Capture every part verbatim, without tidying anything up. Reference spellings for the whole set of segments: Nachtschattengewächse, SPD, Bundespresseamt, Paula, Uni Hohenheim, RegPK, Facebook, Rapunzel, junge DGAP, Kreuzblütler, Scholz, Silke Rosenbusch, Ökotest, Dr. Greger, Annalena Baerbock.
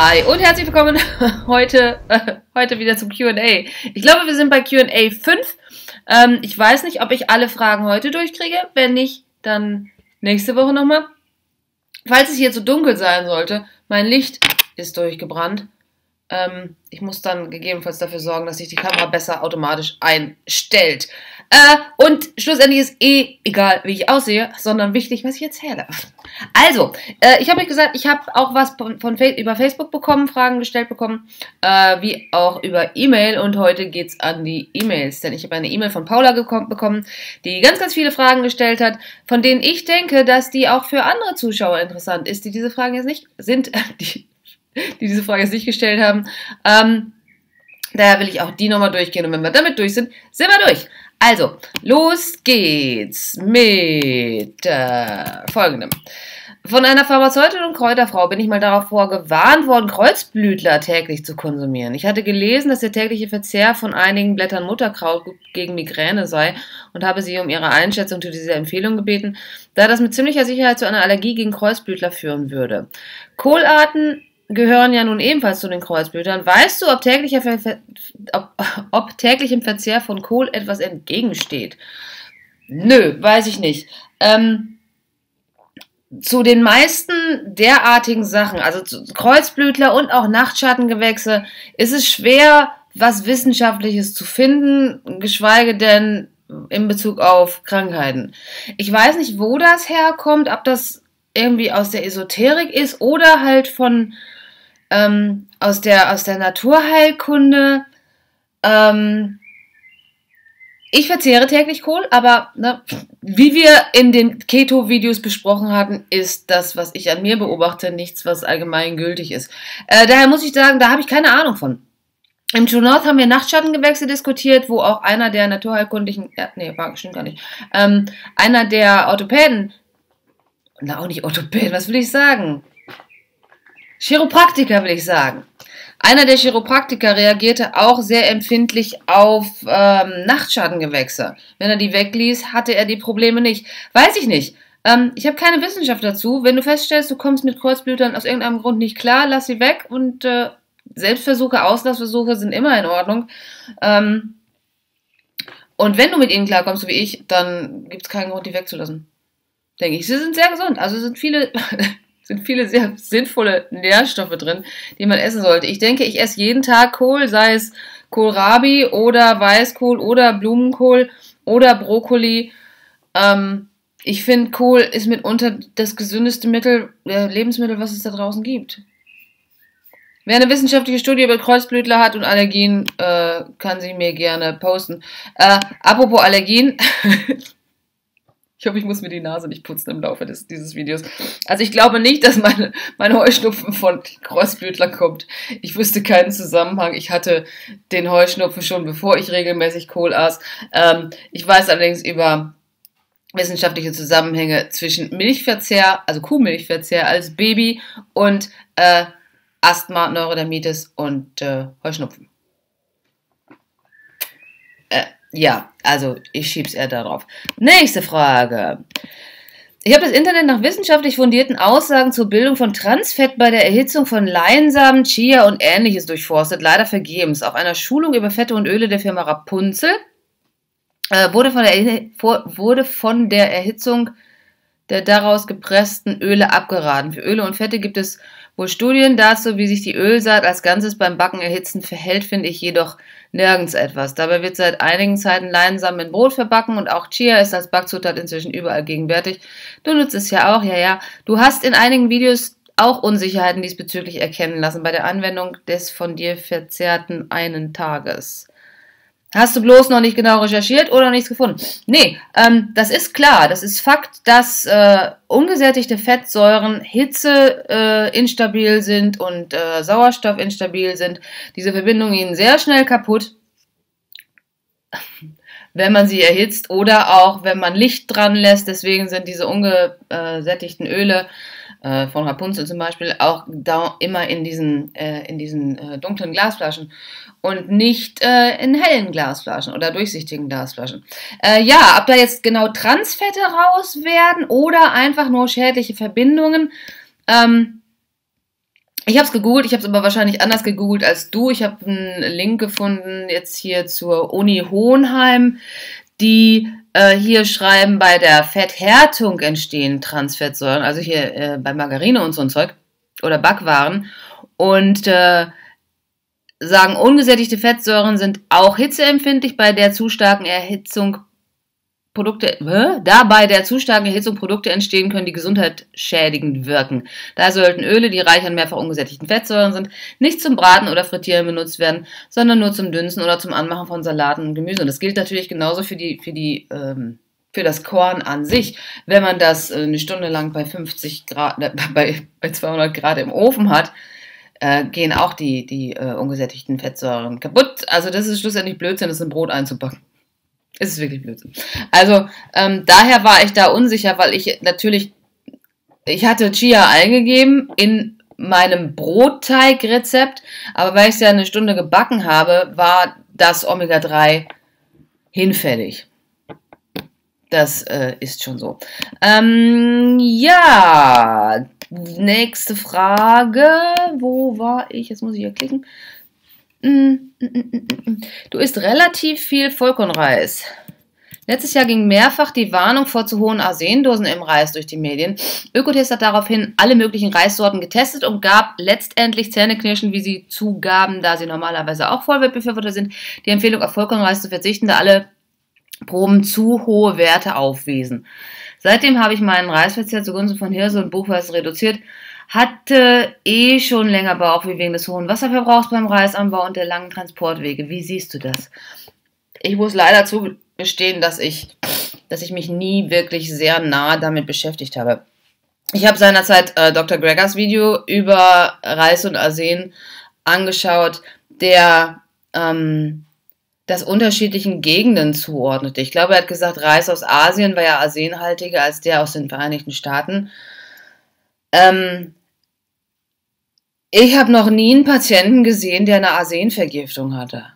Hi und herzlich willkommen heute, äh, heute wieder zum Q und A. Ich glaube, wir sind bei Q und A fünf. Ähm, ich weiß nicht, ob ich alle Fragen heute durchkriege. Wenn nicht, dann nächste Woche nochmal. Falls es hier zu dunkel sein sollte, mein Licht ist durchgebrannt. Ähm, ich muss dann gegebenenfalls dafür sorgen, dass sich die Kamera besser automatisch einstellt. Äh, und schlussendlich ist eh egal, wie ich aussehe, sondern wichtig, was ich erzähle. Also, äh, ich habe euch gesagt, ich habe auch was von, von, über Facebook bekommen, Fragen gestellt bekommen, äh, wie auch über E-Mail. Und heute geht es an die E-Mails, denn ich habe eine E-Mail von Paula bekommen, die ganz, ganz viele Fragen gestellt hat, von denen ich denke, dass die auch für andere Zuschauer interessant ist, die diese Fragen jetzt nicht sind, die, die diese Frage jetzt nicht gestellt haben. Ähm, daher will ich auch die nochmal durchgehen. Und wenn wir damit durch sind, sind wir durch. Also, los geht's mit äh, folgendem. Von einer Pharmazeutin und Kräuterfrau bin ich mal darauf vorgewarnt worden, Kreuzblütler täglich zu konsumieren. Ich hatte gelesen, dass der tägliche Verzehr von einigen Blättern Mutterkraut gegen Migräne sei und habe sie um ihre Einschätzung zu dieser Empfehlung gebeten, da das mit ziemlicher Sicherheit zu einer Allergie gegen Kreuzblütler führen würde. Kohlarten gehören ja nun ebenfalls zu den Kreuzblütlern. Weißt du, ob, täglicher Ver ob, ob täglichem Verzehr von Kohl etwas entgegensteht? Nö, weiß ich nicht. Ähm, zu den meisten derartigen Sachen, also zu Kreuzblütler und auch Nachtschattengewächse, ist es schwer, was Wissenschaftliches zu finden, geschweige denn in Bezug auf Krankheiten. Ich weiß nicht, wo das herkommt, ob das irgendwie aus der Esoterik ist oder halt von Ähm, aus der, aus der Naturheilkunde. Ähm, ich verzehre täglich Kohl, aber ne, wie wir in den Keto-Videos besprochen hatten, ist das, was ich an mir beobachte, nichts, was allgemein gültig ist. Äh, daher muss ich sagen, da habe ich keine Ahnung von. Im True North haben wir Nachtschattengewächse diskutiert, wo auch einer der naturheilkundlichen, äh, nee, war bestimmt gar nicht, ähm, einer der Orthopäden, na auch nicht Orthopäden, was will ich sagen? Chiropraktiker will ich sagen. Einer der Chiropraktiker reagierte auch sehr empfindlich auf ähm, Nachtschattengewächse. Wenn er die wegließ, hatte er die Probleme nicht. Weiß ich nicht. Ähm, ich habe keine Wissenschaft dazu. Wenn du feststellst, du kommst mit Kreuzblütern aus irgendeinem Grund nicht klar, lass sie weg. Und äh, Selbstversuche, Auslassversuche sind immer in Ordnung. Ähm, und wenn du mit ihnen klarkommst, so wie ich, dann gibt es keinen Grund, die wegzulassen. Denke ich. Sie sind sehr gesund. Also sind viele... sind viele sehr sinnvolle Nährstoffe drin, die man essen sollte. Ich denke, ich esse jeden Tag Kohl, sei es Kohlrabi oder Weißkohl oder Blumenkohl oder Brokkoli. Ähm, ich finde, Kohl ist mitunter das gesündeste Mittel, äh, Lebensmittel, was es da draußen gibt. Wer eine wissenschaftliche Studie über Kreuzblütler hat und Allergien, äh, kann sie mir gerne posten. Äh, apropos Allergien... Ich hoffe, ich muss mir die Nase nicht putzen im Laufe des, dieses Videos. Also ich glaube nicht, dass meine, meine Heuschnupfen von Kreuzblütler kommt. Ich wüsste keinen Zusammenhang. Ich hatte den Heuschnupfen schon, bevor ich regelmäßig Kohl aß. Ähm, ich weiß allerdings über wissenschaftliche Zusammenhänge zwischen Milchverzehr, also Kuhmilchverzehr als Baby und äh, Asthma, Neurodermitis und äh, Heuschnupfen. Äh. Ja, also ich schieb's eher darauf. Nächste Frage. Ich habe das Internet nach wissenschaftlich fundierten Aussagen zur Bildung von Transfett bei der Erhitzung von Leinsamen, Chia und Ähnliches durchforstet. Leider vergebens. Auf einer Schulung über Fette und Öle der Firma Rapunzel äh, wurde, von der, wurde von der Erhitzung der daraus gepressten Öle abgeraten. Für Öle und Fette gibt es wohl Studien dazu, wie sich die Ölsaat als Ganzes beim Backen erhitzen verhält, finde ich jedoch nirgends etwas. Dabei wird seit einigen Zeiten Leinsamen in Brot verbacken und auch Chia ist als Backzutat inzwischen überall gegenwärtig. Du nutzt es ja auch, ja, ja. Du hast in einigen Videos auch Unsicherheiten diesbezüglich erkennen lassen bei der Anwendung des von dir verzehrten einen Tages. Hast du bloß noch nicht genau recherchiert oder nichts gefunden? Nee, ähm, das ist klar. Das ist Fakt, dass äh, ungesättigte Fettsäuren Hitze äh, instabil sind und äh, Sauerstoff instabil sind. Diese Verbindungen gehen sehr schnell kaputt, wenn man sie erhitzt oder auch wenn man Licht dran lässt. Deswegen sind diese ungesättigten Öle äh, von Rapunzel zum Beispiel auch da immer in diesen, äh, in diesen äh, dunklen Glasflaschen. Und nicht äh, in hellen Glasflaschen oder durchsichtigen Glasflaschen. Äh, ja, ob da jetzt genau Transfette raus werden oder einfach nur schädliche Verbindungen, ähm, Ich habe es gegoogelt, ich habe es aber wahrscheinlich anders gegoogelt als du. Ich habe einen Link gefunden jetzt hier zur Uni Hohenheim, die äh, hier schreiben, bei der Fetthärtung entstehen Transfettsäuren, also hier äh, bei Margarine und so ein Zeug oder Backwaren, und äh, sagen, ungesättigte Fettsäuren sind auch hitzeempfindlich, bei der zu starken Erhitzung Produkte, hä? Da bei der zu starken Erhitzung Produkte entstehen können, die gesundheitsschädigend wirken. Daher sollten Öle, die reich an mehrfach ungesättigten Fettsäuren sind, nicht zum Braten oder Frittieren benutzt werden, sondern nur zum Dünsten oder zum Anmachen von Salaten und Gemüse. Und das gilt natürlich genauso für die, für die, ähm, für das Korn an sich. Wenn man das eine Stunde lang bei fünfzig Grad, äh, bei, bei zweihundert Grad im Ofen hat, äh, gehen auch die, die äh, ungesättigten Fettsäuren kaputt. Also das ist schlussendlich Blödsinn, das in Brot einzupacken. Es ist wirklich Blödsinn. Also ähm, daher war ich da unsicher, weil ich natürlich, ich hatte Chia eingegeben in meinem Brotteigrezept, aber weil ich es ja eine Stunde gebacken habe, war das Omega drei hinfällig. Das äh, ist schon so. Ähm, ja, nächste Frage. Wo war ich? Jetzt muss ich hier klicken. Du isst relativ viel Vollkornreis. Letztes Jahr ging mehrfach die Warnung vor zu hohen Arsendosen im Reis durch die Medien. Ökotest hat daraufhin alle möglichen Reissorten getestet und gab letztendlich Zähneknirschen, wie sie zugaben, da sie normalerweise auch Vollwertbefürworter sind, die Empfehlung, auf Vollkornreis zu verzichten, da alle Proben zu hohe Werte aufwiesen. Seitdem habe ich meinen Reisverzehr zugunsten von Hirse und Buchweizen reduziert. Hatte eh schon länger Bauchweh wegen des hohen Wasserverbrauchs beim Reisanbau und der langen Transportwege. Wie siehst du das? Ich muss leider zugestehen, dass ich, dass ich mich nie wirklich sehr nah damit beschäftigt habe. Ich habe seinerzeit äh, Doktor Gregers Video über Reis und Arsen angeschaut, der ähm, das unterschiedlichen Gegenden zuordnete. Ich glaube, er hat gesagt, Reis aus Asien war ja arsenhaltiger als der aus den Vereinigten Staaten. Ähm, Ich habe noch nie einen Patienten gesehen, der eine Arsenvergiftung hatte.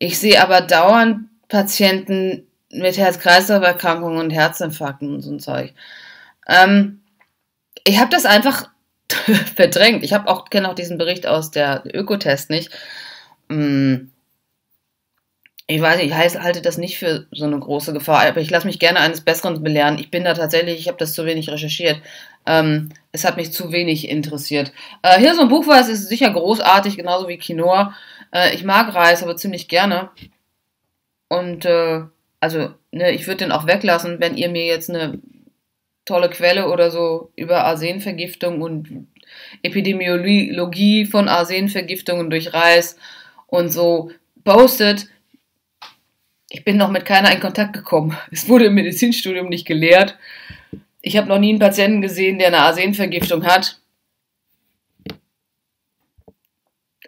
Ich sehe aber dauernd Patienten mit Herz-Kreislauf-Erkrankungen und Herzinfarkten und so ein Zeug. Ähm, ich habe das einfach verdrängt. Ich habe auch, kenne auch diesen Bericht aus der Ökotest nicht. Ähm, ich weiß nicht, ich halte das nicht für so eine große Gefahr, aber ich lasse mich gerne eines Besseren belehren. Ich bin da tatsächlich, ich habe das zu wenig recherchiert. Ähm, es hat mich zu wenig interessiert. Äh, hier so ein Buchweiß ist sicher großartig, genauso wie Quinoa. Äh, ich mag Reis, aber ziemlich gerne. Und, äh, also, ne, ich würde den auch weglassen, wenn ihr mir jetzt eine tolle Quelle oder so über Arsenvergiftung und Epidemiologie von Arsenvergiftungen durch Reis und so postet. Ich bin noch mit keiner in Kontakt gekommen. Es wurde im Medizinstudium nicht gelehrt. Ich habe noch nie einen Patienten gesehen, der eine Arsenvergiftung hat.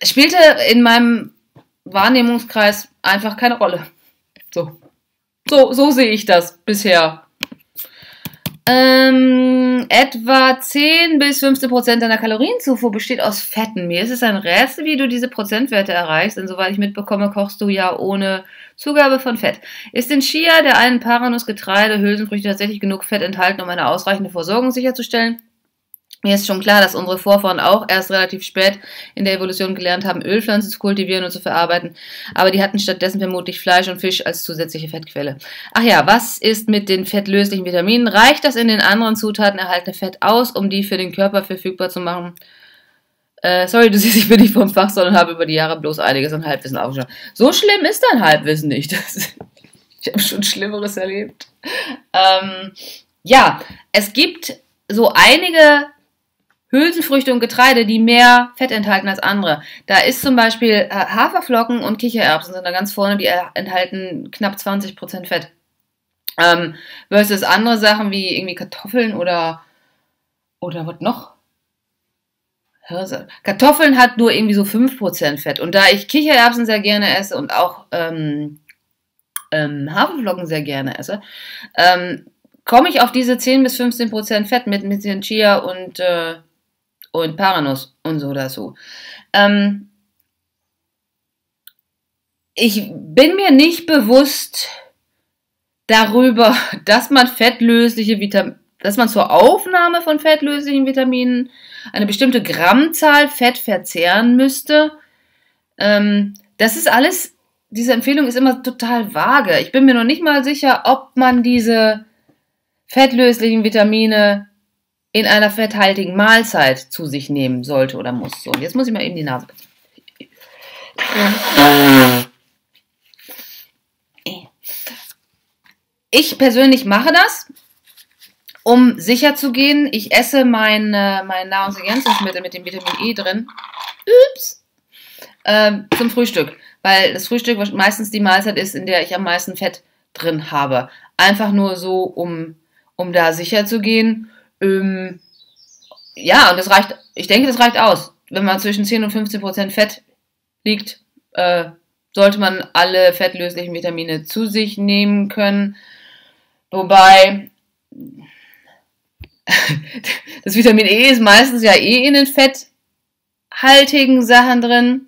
Es spielte in meinem Wahrnehmungskreis einfach keine Rolle. So, so, so sehe ich das bisher. Ähm, etwa zehn bis fünfzehn Prozent deiner Kalorienzufuhr besteht aus Fetten. Mir ist es ein Rätsel, wie du diese Prozentwerte erreichst, denn soweit ich mitbekomme, kochst du ja ohne Zugabe von Fett. Ist in Chia, der einen Paranuss, Getreide, Hülsenfrüchte tatsächlich genug Fett enthalten, um eine ausreichende Versorgung sicherzustellen? Mir ist schon klar, dass unsere Vorfahren auch erst relativ spät in der Evolution gelernt haben, Ölpflanzen zu kultivieren und zu verarbeiten, aber die hatten stattdessen vermutlich Fleisch und Fisch als zusätzliche Fettquelle. Ach ja, was ist mit den fettlöslichen Vitaminen? Reicht das in den anderen Zutaten erhaltene Fett aus, um die für den Körper verfügbar zu machen? Äh, sorry, du siehst, ich bin nicht vom Fach, sondern habe über die Jahre bloß einiges an Halbwissen aufgeschaut. So schlimm ist dein Halbwissen nicht. Das, ich habe schon Schlimmeres erlebt. Ähm, ja, es gibt so einige Hülsenfrüchte und Getreide, die mehr Fett enthalten als andere. Da ist zum Beispiel Haferflocken und Kichererbsen sind da ganz vorne, die enthalten knapp zwanzig Prozent Fett. Ähm, versus andere Sachen wie irgendwie Kartoffeln oder, oder was noch? Hirse. Kartoffeln hat nur irgendwie so fünf Prozent Fett. Und da ich Kichererbsen sehr gerne esse und auch ähm, ähm, Haferflocken sehr gerne esse, ähm, komme ich auf diese zehn bis fünfzehn Prozent Fett mit ein bisschen Chia und äh, und Paranuss und so oder so. Ähm, ich bin mir nicht bewusst darüber, dass man fettlösliche Vitam dass man zur Aufnahme von fettlöslichen Vitaminen eine bestimmte Grammzahl Fett verzehren müsste. Ähm, das ist alles, diese Empfehlung ist immer total vage. Ich bin mir noch nicht mal sicher, ob man diese fettlöslichen Vitamine in einer fetthaltigen Mahlzeit zu sich nehmen sollte oder muss. So, und jetzt muss ich mal eben die Nase putzen. Ich persönlich mache das, um sicher zu gehen. Ich esse mein, mein Nahrungsergänzungsmittel mit dem Vitamin E drin Ups. Äh, zum Frühstück, weil das Frühstück meistens die Mahlzeit ist, in der ich am meisten Fett drin habe. Einfach nur so, um, um da sicher zu gehen. Ähm, ja, und das reicht, ich denke, das reicht aus. Wenn man zwischen zehn und fünfzehn Prozent Fett liegt, äh, sollte man alle fettlöslichen Vitamine zu sich nehmen können. Wobei, das Vitamin E ist meistens ja eh in den fetthaltigen Sachen drin.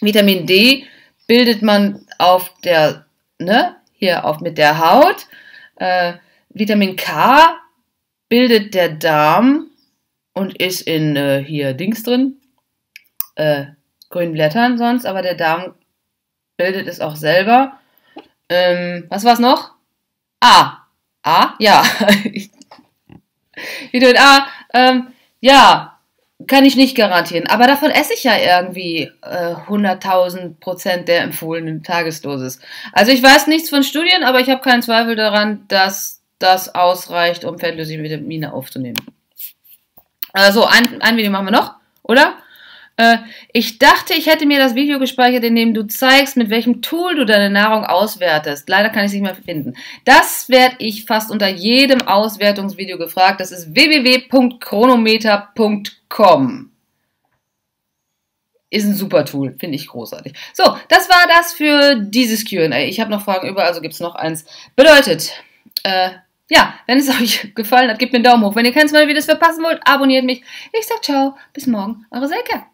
Vitamin D bildet man auf der, ne, hier auf mit der Haut. Äh, Vitamin K bildet der Darm und ist in äh, hier Dings drin, äh, grünen Blättern sonst, aber der Darm bildet es auch selber. Ähm, was war's noch? A. A? Ja. Vitamin A, ähm, ja, kann ich nicht garantieren, aber davon esse ich ja irgendwie äh, hunderttausend Prozent der empfohlenen Tagesdosis. Also ich weiß nichts von Studien, aber ich habe keinen Zweifel daran, dass das ausreicht, um fettlösliche Vitamine aufzunehmen. Also ein, ein Video machen wir noch, oder? Äh, ich dachte, ich hätte mir das Video gespeichert, in dem du zeigst, mit welchem Tool du deine Nahrung auswertest. Leider kann ich es nicht mehr finden. Das werde ich fast unter jedem Auswertungsvideo gefragt. Das ist w w w punkt chronometer punkt com. Ist ein super Tool, finde ich großartig. So, das war das für dieses Q und A. Ich habe noch Fragen über, also gibt es noch eins. Bedeutet, äh, ja, wenn es euch gefallen hat, gebt mir einen Daumen hoch. Wenn ihr keins meiner Videos verpassen wollt, abonniert mich. Ich sag ciao, bis morgen, eure Silke.